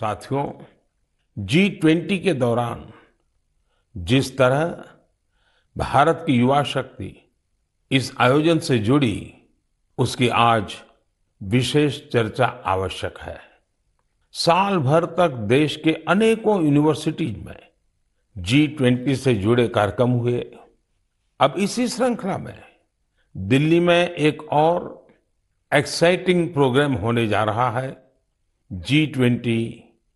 साथियों, G20 के दौरान जिस तरह भारत की युवा शक्ति इस आयोजन से जुड़ी, उसकी आज विशेष चर्चा आवश्यक है। साल भर तक देश के अनेकों यूनिवर्सिटीज में G20 से जुड़े कार्यक्रम हुए। अब इसी श्रृंखला में दिल्ली में एक और एक्साइटिंग प्रोग्राम होने जा रहा है, G20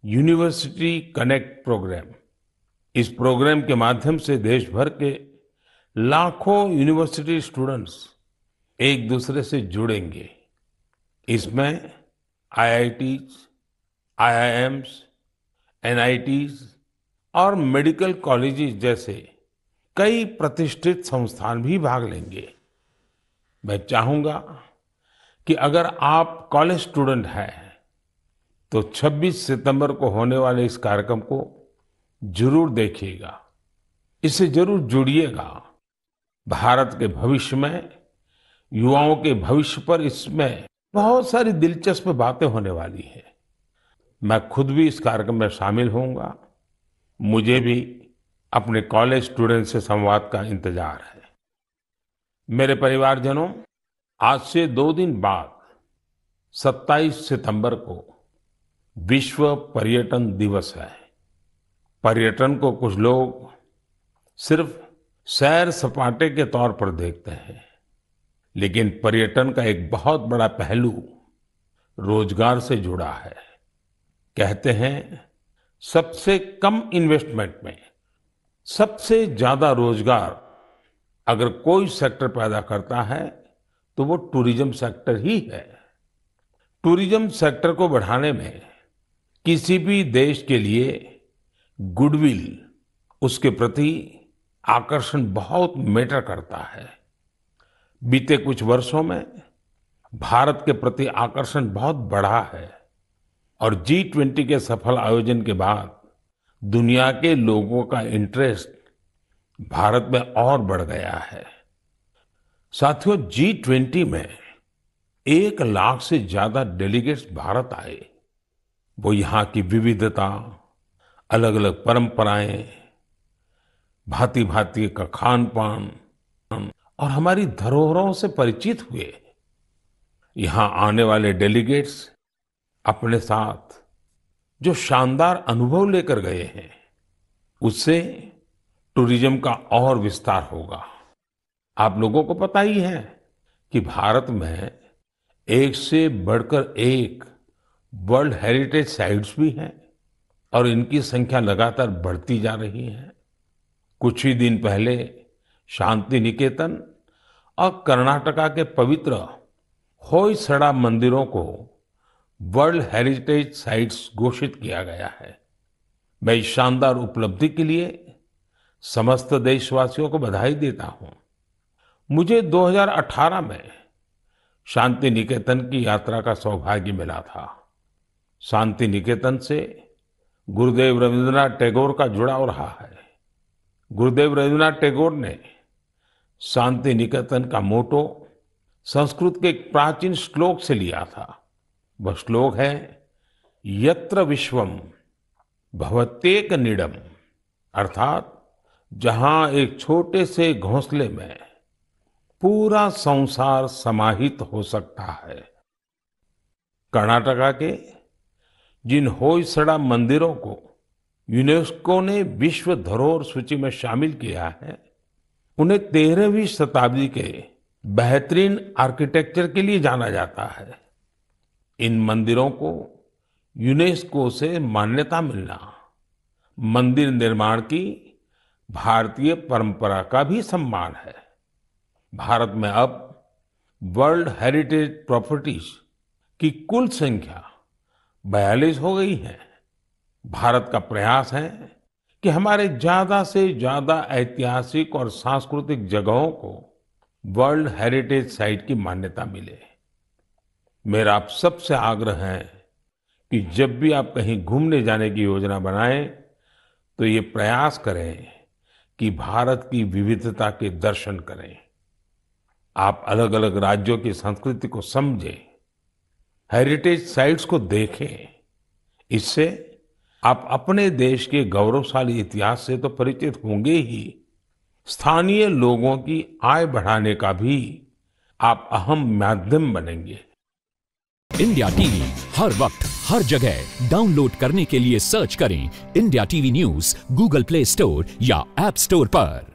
यूनिवर्सिटी कनेक्ट प्रोग्राम। इस प्रोग्राम के माध्यम से देश भर के लाखों यूनिवर्सिटी स्टूडेंट्स एक दूसरे से जुड़ेंगे। इसमें IITs, IIMs, NITs और मेडिकल कॉलेजेस जैसे कई प्रतिष्ठित संस्थान भी भाग लेंगे। मैं चाहूँगा कि अगर आप कॉलेज स्टूडेंट हैं तो 26 सितंबर को होने वाले इस कार्यक्रम को जरूर देखिएगा, इससे जरूर जुड़िएगा। भारत के भविष्य में, युवाओं के भविष्य पर इसमें बहुत सारी दिलचस्प बातें होने वाली है। मैं खुद भी इस कार्यक्रम में शामिल होऊंगा। मुझे भी अपने कॉलेज स्टूडेंट से संवाद का इंतजार है। मेरे परिवारजनों, आज से 2 दिन बाद 27 सितंबर को विश्व पर्यटन दिवस है। पर्यटन को कुछ लोग सिर्फ सैर सपाटे के तौर पर देखते हैं, लेकिन पर्यटन का एक बहुत बड़ा पहलू रोजगार से जुड़ा है। कहते हैं, सबसे कम इन्वेस्टमेंट में सबसे ज्यादा रोजगार अगर कोई सेक्टर पैदा करता है तो वो टूरिज्म सेक्टर ही है। टूरिज्म सेक्टर को बढ़ाने में किसी भी देश के लिए गुडविल, उसके प्रति आकर्षण बहुत मैटर करता है। बीते कुछ वर्षों में भारत के प्रति आकर्षण बहुत बढ़ा है और G20 के सफल आयोजन के बाद दुनिया के लोगों का इंटरेस्ट भारत में और बढ़ गया है। साथियों, G20 में 1 लाख से ज्यादा डेलीगेट्स भारत आए। वो यहाँ की विविधता, अलग अलग परंपराएं, भांति भांति का खान पान और हमारी धरोहरों से परिचित हुए। यहाँ आने वाले डेलीगेट्स अपने साथ जो शानदार अनुभव लेकर गए हैं, उससे टूरिज्म का और विस्तार होगा। आप लोगों को पता ही है कि भारत में एक से बढ़कर एक वर्ल्ड हेरिटेज साइट्स भी हैं और इनकी संख्या लगातार बढ़ती जा रही है। कुछ ही दिन पहले शांतिनिकेतन और कर्नाटका के पवित्र होयसड़ा मंदिरों को वर्ल्ड हेरिटेज साइट्स घोषित किया गया है। मैं इस शानदार उपलब्धि के लिए समस्त देशवासियों को बधाई देता हूँ। मुझे 2018 में शांतिनिकेतन की यात्रा का सौभाग्य मिला था। शांतिनिकेतन से गुरुदेव रविंद्रनाथ टैगोर का जुड़ाव रहा है। गुरुदेव रविंद्रनाथ टैगोर ने शांतिनिकेतन का मोटो संस्कृत के एक प्राचीन श्लोक से लिया था। वह श्लोक है, यत्र विश्वम भवत्येक नीडम, अर्थात जहाँ एक छोटे से घोंसले में पूरा संसार समाहित हो सकता है। कर्नाटका के जिन होयसड़ा मंदिरों को यूनेस्को ने विश्व धरोहर सूची में शामिल किया है, उन्हें 13वीं शताब्दी के बेहतरीन आर्किटेक्चर के लिए जाना जाता है। इन मंदिरों को यूनेस्को से मान्यता मिलना मंदिर निर्माण की भारतीय परंपरा का भी सम्मान है। भारत में अब वर्ल्ड हेरिटेज प्रॉपर्टीज की कुल संख्या 42 हो गई है। भारत का प्रयास है कि हमारे ज्यादा से ज्यादा ऐतिहासिक और सांस्कृतिक जगहों को वर्ल्ड हेरिटेज साइट की मान्यता मिले। मेरा आप सबसे आग्रह है कि जब भी आप कहीं घूमने जाने की योजना बनाएं तो ये प्रयास करें कि भारत की विविधता के दर्शन करें। आप अलग अलग राज्यों की संस्कृति को समझें, हेरिटेज साइट्स को देखें। इससे आप अपने देश के गौरवशाली इतिहास से तो परिचित होंगे ही, स्थानीय लोगों की आय बढ़ाने का भी आप अहम माध्यम बनेंगे। इंडिया टीवी हर वक्त हर जगह डाउनलोड करने के लिए सर्च करें India TV news Google Play Store या ऐप स्टोर पर।